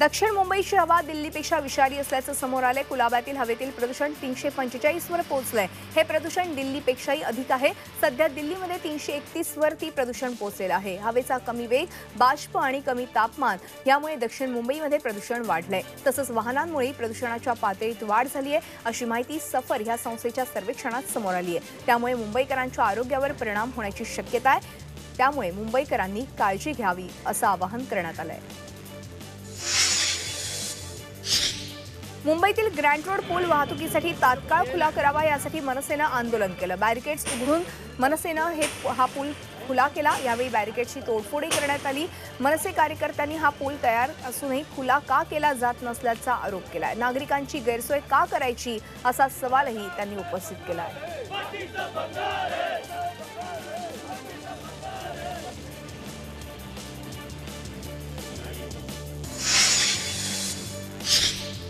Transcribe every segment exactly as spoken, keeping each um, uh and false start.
दक्षिण मुंबईची हवा दिल्लीपेक्षा विषारी असल्याचं समोर आलंय। कुलाब्यातील हवेतील प्रदूषण तीनशे पंचेचाळीस वर पोहोचलंय। हे प्रदूषण दिल्लीपेक्षाही अधिक आहे। सध्या दिल्लीमध्ये तीनशे एकतीस वर ती प्रदूषण पोहोचलेलं आहे। हवेचा कमी वेग, बाष्प आणि कमी तापमान यामुळे दक्षिण मुंबईमध्ये प्रदूषण वाढलंय। तसंच वाहनांमुळे प्रदूषणाच्या पातळीत वाढ झाली आहे, अशी माहिती सफर या संस्थेच्या सर्वेक्षणात समोर आली आहे। त्यामुळे मुंबईकरांच्या आरोग्यावर परिणाम होण्याची शक्यता आहे। त्यामुळे मुंबईकरांनी काळजी घ्यावी असं आवाहन करण्यात आलंय। मुंबईतील ग्रँड रोड पूल वाहतुकीसाठी तात्काळ खुला करावा यासाठी मनसेनं आंदोलन केलं। बॅरिकेड्स उघडून मनसेनं हे हा पूल खुला केला। यावेळी बॅरिकेडची तोडफोड करण्यात आली। मनसे कार्यकर्त्यांनी हा पूल तयार असूनही खुला का केला जात नसल्याचा आरोप केला। नागरिकांची गैरसोय का करायची असा सवालही त्यांनी उपस्थित केला आहे।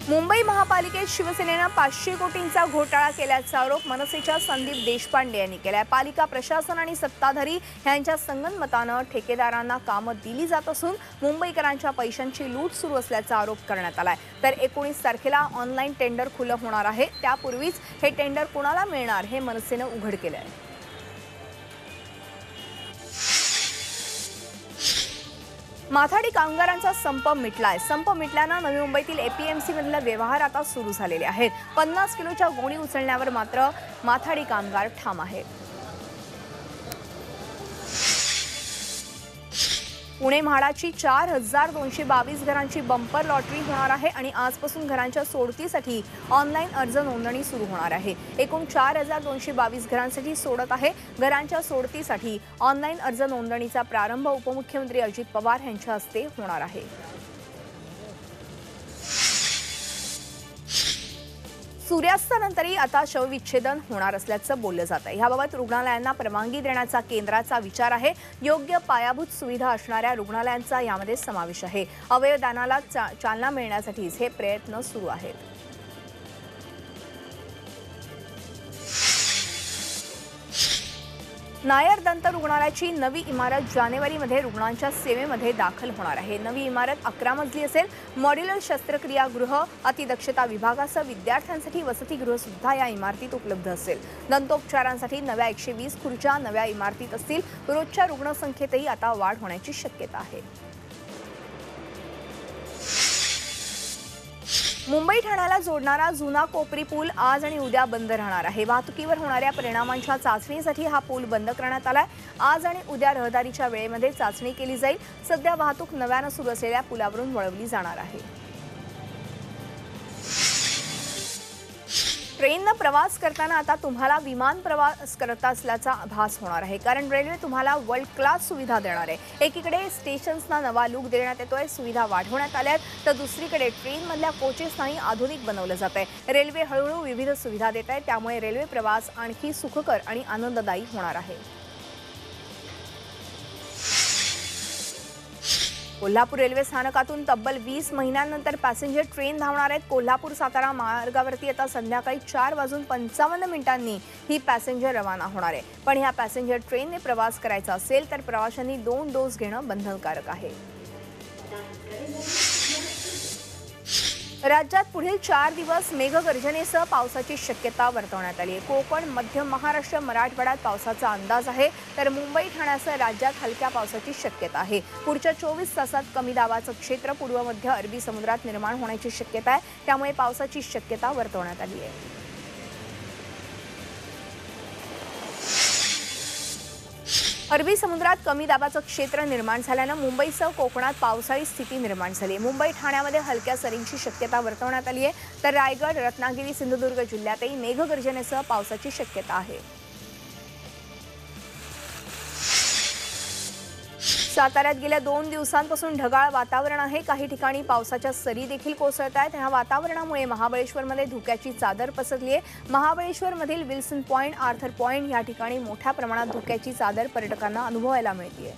मुंबई महापालिकेत शिवसेनेनं पाचशे कोटींचा घोटाळा केल्याचा आरोप मनसेच्या संदीप देशपांडे यांनी केलाय। पालिका प्रशासन आणि सत्ताधारी यांच्या संगनमतानं ठेकेदारांना कामं दिली जात असून मुंबईकरांच्या पैशांची लूट सुरू असल्याचा आरोप करण्यात आलाय। तर एकोणीस तारखेला ऑनलाईन टेंडर खुलं होणार आहे। त्यापूर्वीच हे टेंडर कोणाला मिळणार हे मनसेनं उघड केलं आहे। माथाडी कामगारांचा संप मिटलाय। संप मिटल्यानं नवी मुंबईतील एपीएमसी मधील व्यवहार आता सुरू झालेले आहेत। पन्नास किलोच्या गोणी उचलण्यावर मात्र माथाडी कामगार ठाम आहेत। पुणे म्हाडाची चार हजार दोनशे बावीस घरांची बंपर लॉटरी होणार आहे आणि आजपासून घरांच्या सोडतीसाठी ऑनलाईन अर्ज नोंदणी सुरू होणार आहे। एकूण चार हजार दोनशे बावीस घरांसाठी सोडत आहे। घरांच्या सोडतीसाठी ऑनलाईन अर्ज नोंदणीचा प्रारंभ उपमुख्यमंत्री अजित पवार यांच्या हस्ते होणार आहे। सूर्यास्तानंतरही आता शवविच्छेदन होणार असल्याचं बोललं जात आहे। याबाबत रुग्णालयांना परवानगी देण्याचा केंद्राचा विचार आहे। योग्य पायाभूत सुविधा असणाऱ्या रुग्णालयांचा यामध्ये समावेश आहे। अवयवदानाला चा, चालना मिळण्यासाठीच हे प्रयत्न सुरू आहेत। नायर दंत रुग्णालयाची नवी इमारत जानेवारीमध्ये रुग्णांच्या सेवेमध्ये दाखल होणार आहे। नवी इमारत अकरा मजली असेल। मॉड्युलर शस्त्रक्रियागृह, अतिदक्षता विभागासह विद्यार्थ्यांसाठी वसतिगृहसुद्धा या इमारतीत उपलब्ध असेल। दंतोपचारांसाठी नव्या एकशे वीस खुर्च्या नव्या इमारतीत असतील। रोजच्या रुग्णसंख्येतही आता वाढ होण्याची शक्यता आहे। मुंबई ठाण्याला जोडणारा जुना कोपरी पूल आज आणि उद्या बंद राहणार आहे। वाहतुकीवर होणाऱ्या परिणामांच्या चाचणीसाठी हा पूल बंद करण्यात आला आहे। आज आणि उद्या रहदारीच्या वेळेमध्ये चाचणी केली जाईल। सध्या वाहतूक नव्यानं सुरू असलेल्या पुलावरून वळवली जाणार आहे। ट्रेननं प्रवास करताना आता तुम्हाला विमान प्रवास करत असल्याचा आभास होणार आहे, कारण रेल्वे तुम्हाला वर्ल्ड क्लास सुविधा देणार आहे। एकीकडे स्टेशन्सना नवा लूक देण्यात येतोय, सुविधा वाढवण्यात आल्या आहेत, तर दुसरीकडे ट्रेनमधल्या कोचेसनाही आधुनिक बनवलं जात आहे। रेल्वे हळूहळू विविध सुविधा देत आहे, त्यामुळे रेल्वे प्रवास आणखी सुखकर आणि आनंददायी होणार आहे। कोल्हापूर रेल्वे स्थानकातून तब्बल वीस महिन्यांनंतर पॅसेंजर ट्रेन धावणार आहेत। कोल्हापूर सातारा मार्गावरती आता संध्याकाळी चार वाजून पंचावन्न मिनिटांनी ही पॅसेंजर रवाना होणार आहे। पण ह्या पॅसेंजर ट्रेनने प्रवास करायचा असेल तर प्रवाशांनी दोन डोस घेणं बंधनकारक आहे। राज्यात पुढील चार दिवस मेघगर्जनेसह पावसाची शक्यता वर्तवण्यात आली आहे। कोकण, मध्य महाराष्ट्र, मराठवाड्यात पावसाचा अंदाज आहे, तर मुंबई ठाण्यासह राज्यात हलक्या पावसाची शक्यता आहे। पुढच्या चोवीस तासात कमी दाबाचं क्षेत्र पूर्व मध्य अरबी समुद्रात निर्माण होण्याची शक्यता आहे, त्यामुळे पावसाची शक्यता वर्तवण्यात आली आहे। अरबी समुद्रात कमी दाबाचं क्षेत्र निर्माण झाल्यानं मुंबईसह कोकणात पावसाळी स्थिती निर्माण झाली आहे। मुंबई ठाण्यामध्ये हलक्या सरींची शक्यता वर्तवण्यात आली आहे, तर रायगड, रत्नागिरी, सिंधुदुर्ग जिल्ह्यातही मेघगर्जनेसह पावसाची शक्यता आहे। साताऱ्यात गेल्या दोन दिवसांपासून ढगाळ वातावरण आहे। काही ठिकाणी पावसाच्या सरी देखील कोसळत आहेत। ह्या वातावरणामुळे महाबळेश्वरमध्ये धुक्याची चादर पसरली आहे। महाबळेश्वरमधील विल्सन पॉइंट, आर्थर पॉइंट या ठिकाणी मोठ्या प्रमाणात धुक्याची चादर पर्यटकांना अनुभवायला मिळते।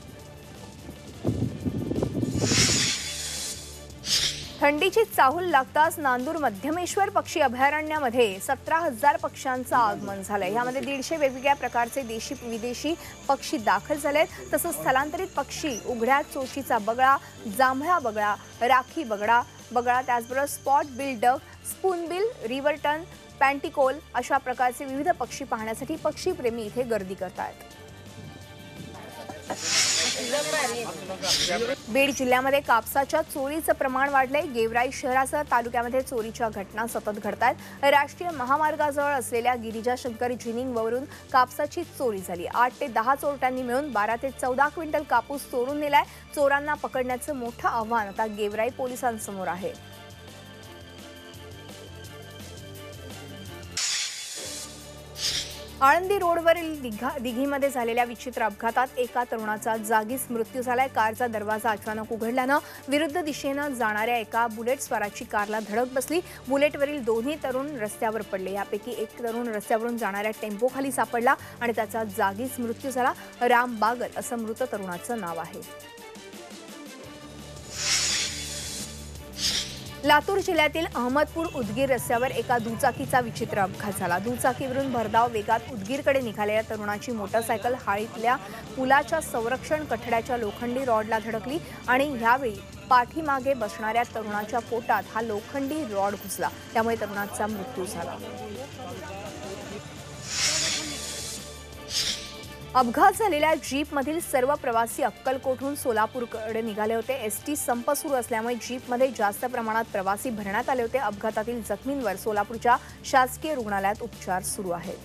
थंडीची चाहूल लागताच नंदूर मध्यमेश्वर पक्षी अभयारण्यामध्ये सतरा हजार पक्ष्यांचं आगमन झालं आहे। यामध्ये दीडशे वेगवेगळ्या प्रकारचे देशी विदेशी पक्षी दाखल झाले आहेत। तसंच स्थलांतरित पक्षी उघड्या चोचीचा बगळा, जांभळा बगळा, राखी बगळा, बगळा, त्याचबरोबर spot bill duck, spoonbill, river tern, पॅन्टिकोल अशा प्रकारचे विविध पक्षी पाहण्यासाठी पक्षीप्रेमी इथे गर्दी करतात। बीड जिल्ह्यामध्ये कापसाच्या चोरीचं प्रमाण वाढले। गेवराई शहरासह तालुक्यामध्ये चोरीच्या घटना सतत घडतात। राष्ट्रीय महामार्गाजवळ असलेल्या गिरिजा शंकर जिनिंगवरून कापसाची चोरी झाली। आठ ते दहा चोरट्यांनी मिळून बारा ते चौदा क्विंटल कापूस चोरून नेलाय। चोरांना पकडण्याचं मोठं आव्हान आता गेवराई पोलिसांसमोर आहे। आळंदी रोडवरील दिघीमध्ये झालेल्या विचित्र अपघातात एका तरुणाचा जागीच मृत्यू झालाय। कारचा दरवाजा अचानक उघडल्यानं विरुद्ध दिशेने जाणाऱ्या एका बुलेटस्वाराची कारला धडक बसली। बुलेटवरील दोन्ही तरुण रस्त्यावर पडले। यापैकी एक तरुण रस्त्यावरून जाणाऱ्या टेम्पोखाली सापडला आणि त्याचा जागीच मृत्यू झाला। राम बागल असं मृत तरुणाचं नाव आहे। लातूर जिल्ह्यातील अहमदपूर उदगीर रस्त्यावर एका दुचाकीचा विचित्र अपघात झाला। दुचाकीवरून भरधाव वेगात उदगीरकडे निघालेल्या तरुणाची मोटारसायकल हाळीतल्या पुलाच्या संरक्षण कठड्याच्या लोखंडी रॉडला धडकली आणि यावेळी पाठीमागे बसणाऱ्या तरुणाच्या पोटात हा लोखंडी रॉड घुसला, त्यामुळे तरुणाचा मृत्यू झाला। अपघात झालेल्या जीपमधील सर्व प्रवासी अक्कलकोटहून सोलापूरकडे निघाले होते। एसटी संप सुरू असल्यामुळे जीपमध्ये जास्त प्रमाणात प्रवासी भरण्यात आले होते। अपघातातील जखमींवर सोलापूरच्या शासकीय रुग्णालयात उपचार सुरू आहेत।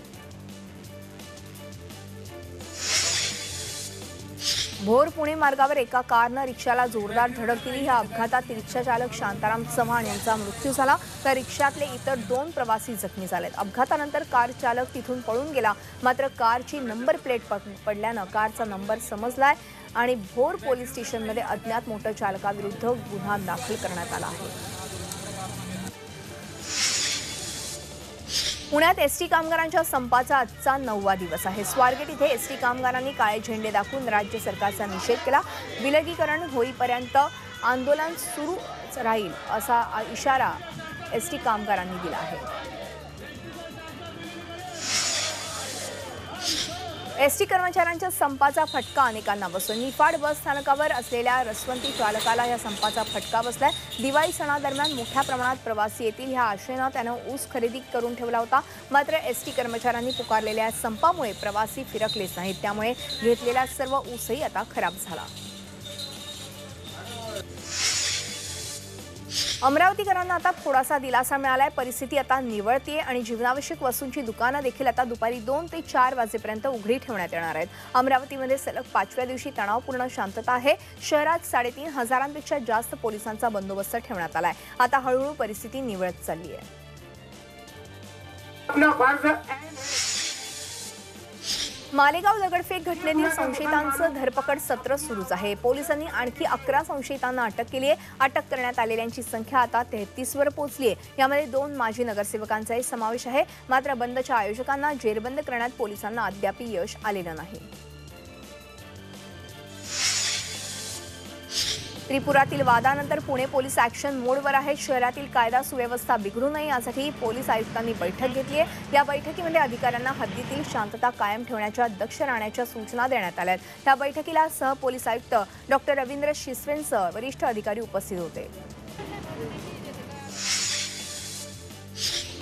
भोर पुणे मार्गावर एका कारनं रिक्षाला जोरदार धडक दिली। या अपघातात रिक्षाचालक शांताराम चव्हाण यांचा मृत्यू झाला, तर रिक्षातले इतर दोन प्रवासी जखमी झालेत। अपघातानंतर कार चालक तिथून पळून गेला, मात्र कारची नंबर प्लेट पडल्यानं कारचा नंबर समजलाय आणि भोर पोलीस स्टेशनमध्ये अज्ञात मोटर चालकाविरुद्ध गुन्हा दाखल करण्यात आला आहे। पुण्यात एसटी कामगारांच्या संपाचा आजचा नववा दिवस आहे। स्वारगेट इथे एसटी कामगारांनी काळे झेंडे दाखवून राज्य सरकारचा निषेध केला। विलगीकरण होईपर्यंत आंदोलन सुरू राहील असा इशारा एसटी कामगारांनी दिला आहे। एसटी कर्मचाऱ्यांच्या संपाचा फटका अनेकांना बसतो। निफाड बस स्थानकावर असलेल्या रसवंती चालकाला या संपाचा फटका बसलाय। दिवाळी सणादरम्यान मोठ्या प्रमाणात प्रवासी येतील ह्या आशेनं त्यानं ऊस खरेदी करून ठेवला होता, मात्र एसटी कर्मचाऱ्यांनी पुकारलेल्या संपामुळे प्रवासी फिरकलेच नाहीत, त्यामुळे घेतलेला सर्व ऊसही आता खराब झाला। अमरावतीकरांना आता थोडासा दिलासा मिळालाय। परिस्थिती आता निवळतीये आणि जीवनावश्यक वस्तूंची दुकानं देखील आता दुपारी दोन ते चार वाजेपर्यंत उघडी ठेवण्यात येणार आहेत। अमरावतीमध्ये सलग पाचव्या दिवशी तणावपूर्ण शांतता आहे। शहरात साडेतीन हजारांपेक्षा जास्त पोलिसांचा बंदोबस्त ठेवण्यात आलाय। आता हळूहळू परिस्थिती निवळत चालली आहे। मालेगाव दगडफेक घटनेतील संशयितांचं धरपकड सत्र सुरूच आहे। पोलिसांनी आणखी अकरा संशयितांना अटक केली आहे। अटक करण्यात आलेल्यांची संख्या आता तेहतीस वर पोहोचली आहे। यामध्ये दोन माजी नगरसेवकांचाही समावेश आहे, मात्र बंदच्या आयोजकांना जेरबंद करण्यात पोलिसांना अद्याप यश आलेलं नाही। त्रिपुरातील वादानंतर पुणे पोलीस ॲक्शन मोडवर आहे। शहरातील कायदा सुव्यवस्था बिघडू नये यासाठी पोलीस आयुक्तांनी बैठक घेतली आहे। या बैठकीमध्ये अधिकाऱ्यांना हद्दीतील शांतता कायम ठेवण्याच्या दक्ष राहण्याच्या सूचना देण्यात आल्या आहेत। त्या बैठकीला सहपोलीस आयुक्त डॉ रवींद्र शिसवेंसह वरिष्ठ अधिकारी उपस्थित होते।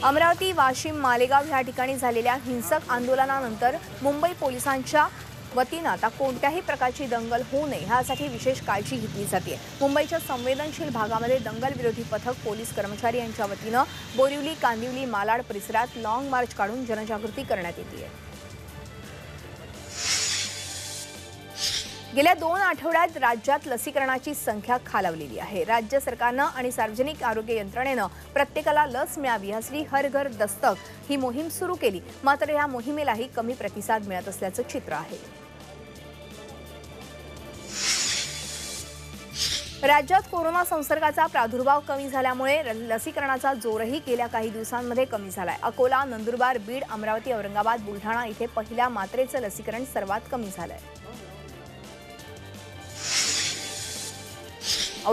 अमरावती, वाशिम, मालेगाव या ठिकाणी झालेल्या हिंसक आंदोलनानंतर मुंबई पोलिसांच्या वतीनं आता कोणत्याही प्रकारची दंगल होऊ नये यासाठी विशेष काळजी घेतली जाते। मुंबईच्या संवेदनशील भागामध्ये दंगलविरोधी पथक पोलीस कर्मचारी यांच्या वतीनं बोरिवली, कांदिवली, मालाड परिसरात लाँग मार्च काढून जनजागृती करण्यात येते। गेल्या दोन आठवड्यात राज्यात लसीकरणाची संख्या खालावलेली आहे। राज्य सरकारनं आणि सार्वजनिक आरोग्य यंत्रणेनं प्रत्येकाला लस मिळावी यासाठी हर घर दस्तक ही मोहीम सुरू केली, मात्र या मोहिमेलाही कमी प्रतिसाद मिळत असल्याचं चित्र आहे। राज्यात कोरोना संसर्गाचा प्रादुर्भाव कमी झाल्यामुळे लसीकरणाचा जोरही गेल्या काही दिवसांमध्ये कमी झाला आहे। अकोला, नंदुरबार, बीड, अमरावती, औरंगाबाद, बुलढाणा इथे पहिल्या मात्रेचं लसीकरण सर्वात कमी झालं आहे।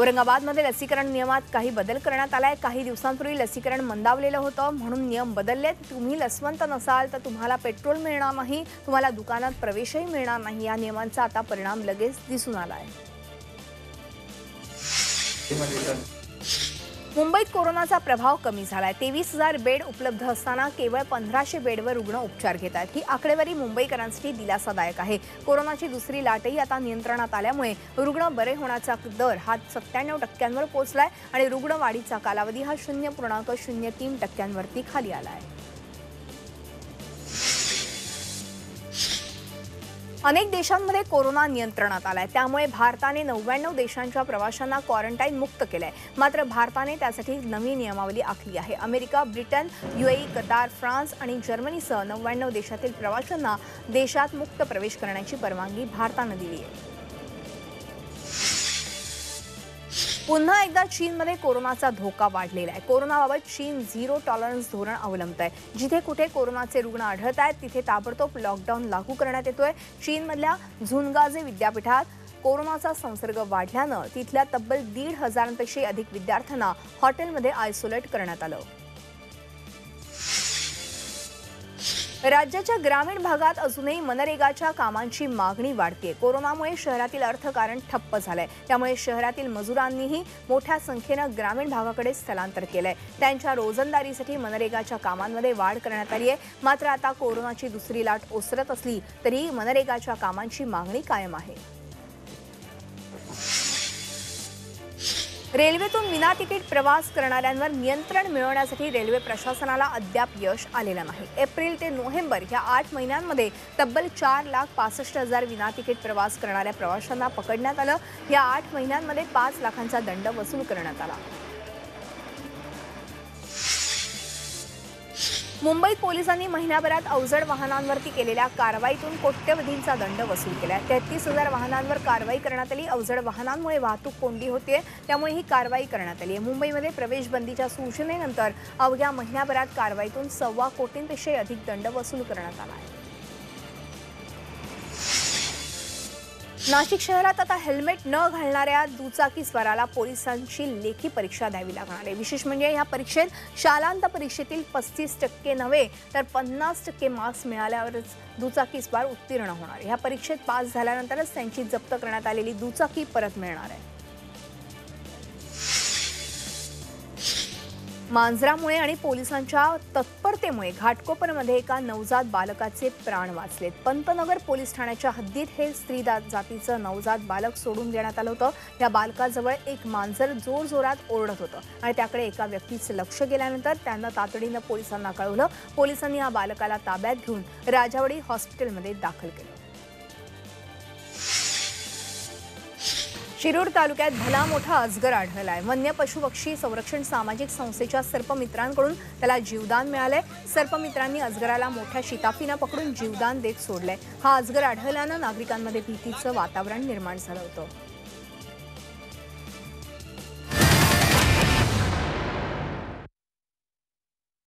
औरंगाबादमध्ये लसीकरण नियमात काही बदल करण्यात आलाय। काही दिवसांपूर्वी लसीकरण मंदावलेलं होतं म्हणून नियम बदललेत। तुम्ही लसवंत नसाल तर तुम्हाला पेट्रोल मिळणार नाही, तुम्हाला दुकानात प्रवेशही मिळणार नाही। या नियमांचा आता परिणाम लगेच दिसून आला आहे। मुंबईत कोरोनाचा प्रभाव कमी झालाय। तेवीस हजार बेड उपलब्ध असताना केवळ पंधराशे बेडवर रुग्ण उपचार घेतात। ही आकडेवारी मुंबईकरांसाठी दिलासादायक आहे। कोरोनाची दुसरी लाटही आता नियंत्रणात आल्यामुळे रुग्ण बरे होण्याचा दर हा सत्त्याण्णव टक्क्यांवर पोहोचलाय आणि रुग्णवाढीचा कालावधी हा शून्य पूर्णांक शून्य तीन टक्क्यांवरती खाली आलाय। अनेक देशांमध्ये कोरोना नियंत्रणात आलाय, त्यामुळे भारताने नव्याण्णव देशांच्या प्रवाशांना क्वारंटाईन मुक्त केले। मात्र भारताने त्यासाठी नवी नियमावली आखली आहे। America, Britain, UAE, Qatar, France आणि जर्मनीसह नव्याण्णव देशातील प्रवाशांना देशात मुक्त प्रवेश करण्याची परवानगी भारताने दिली आहे। पुन्हा एकदा चीनमध्ये कोरोनाचा धोका वाढलेला आहे। कोरोनाबाबत चीन झिरो टॉलरन्स धोरण अवलंबत आहे। जिथे कुठे कोरोनाचे रुग्ण आढळत आहेत तिथे ताबडतोब लॉकडाऊन लागू करण्यात येतोय। चीनमधल्या झुनगाझे विद्यापीठात कोरोनाचा संसर्ग वाढल्यानं तिथल्या तब्बल दीड हजारांपेक्षा अधिक विद्यार्थ्यांना हॉटेलमध्ये आयसोलेट करण्यात आलं। राज्याच्या ग्रामीण भागात अजूनही मनरेगाच्या कामांची मागणी वाढते। कोरोनामुळे शहरातील अर्थकारण ठप्प झाले, त्यामुळे शहरातील मजुरांनीही मोठ्या संख्येने ग्रामीण भागाकडे स्थलांतर केले। त्यांच्या रोजंदारीसाठी मनरेगाच्या कामांमध्ये वाढ करण्यात आली आहे। मात्र आता कोरोनाची दुसरी लाट ओसरत असली तरी मनरेगाच्या कामांची मागणी कायम आहे। रेल्वेतून विनातिकीट प्रवास करणाऱ्यांवर नियंत्रण मिळवण्यासाठी रेल्वे प्रशासनाला अद्याप यश आलेलं नाही। एप्रिल ते नोव्हेंबर या आठ महिन्यांमध्ये तब्बल चार लाख पासष्ट हजार विनातिकीट प्रवास करणाऱ्या प्रवाशांना पकडण्यात आलं। या आठ महिन्यांमध्ये पाच लाखांचा दंड वसूल करण्यात आला। मुंबईत पोलिसांनी महिनाभरात अवजड वाहनांवरती केलेल्या कारवाईतून कोट्यवधींचा दंड वसूल केला। तेहतीस हजार वाहनांवर कारवाई करण्यात आली। अवजड वाहनांमुळे वाहतूक कोंडी होते, त्यामुळे ही कारवाई करण्यात आली आहे। मुंबईमध्ये प्रवेश बंदीच्या सूचनेनंतर अवघ्या महिनाभरात कारवाईतून सव्वा कोटींपेक्षा अधिक दंड वसूल करण्यात आला आहे। नाशिक शहरात आता हेल्मेट न घालणाऱ्या दुचाकी स्वाराला पोलिसांची लेखी परीक्षा द्यावी लागणार आहे। विशेष म्हणजे या परीक्षेत शालांत परीक्षेतील पस्तीस टक्के नव्हे तर पन्नास टक्के मार्क्स मिळाल्यावरच दुचाकी स्वार उत्तीर्ण होणार। या परीक्षेत पास झाल्यानंतरच त्यांची जप्त करण्यात आलेली दुचाकी परत मिळणार आहे। मांजरामुळे आणि पोलिसांच्या तत्परतेमुळे घाटकोपरमध्ये एका नवजात बालकाचे प्राण वाचलेत। पंतनगर पोलीस ठाण्याच्या हद्दीत हे स्त्री जातीचं नवजात बालक सोडून देण्यात आलं होतं। या बालकाजवळ एक मांजर जोरजोरात ओरडत होतं आणि त्याकडे एका व्यक्तीचं लक्ष गेल्यानंतर त्यांना तातडीनं पोलिसांना कळवलं। पोलिसांनी या बालकाला ताब्यात घेऊन राजावडी हॉस्पिटलमध्ये दाखल केलं। शिरूर तालुक्यात भला मोठा अजगर आढळलाय। वन्य पशु पक्षी संरक्षण सामाजिक संस्थेच्या सर्पमित्रांकडून त्याला जीवदान मिळाले। सर्पमित्रांनी अजगराला मोठ्या शिताफीनं पकडून जीवदान देत सोडले। हा अजगर आढळल्यानं नागरिकांमध्ये भीतीचं वातावरण निर्माण झालं होतं।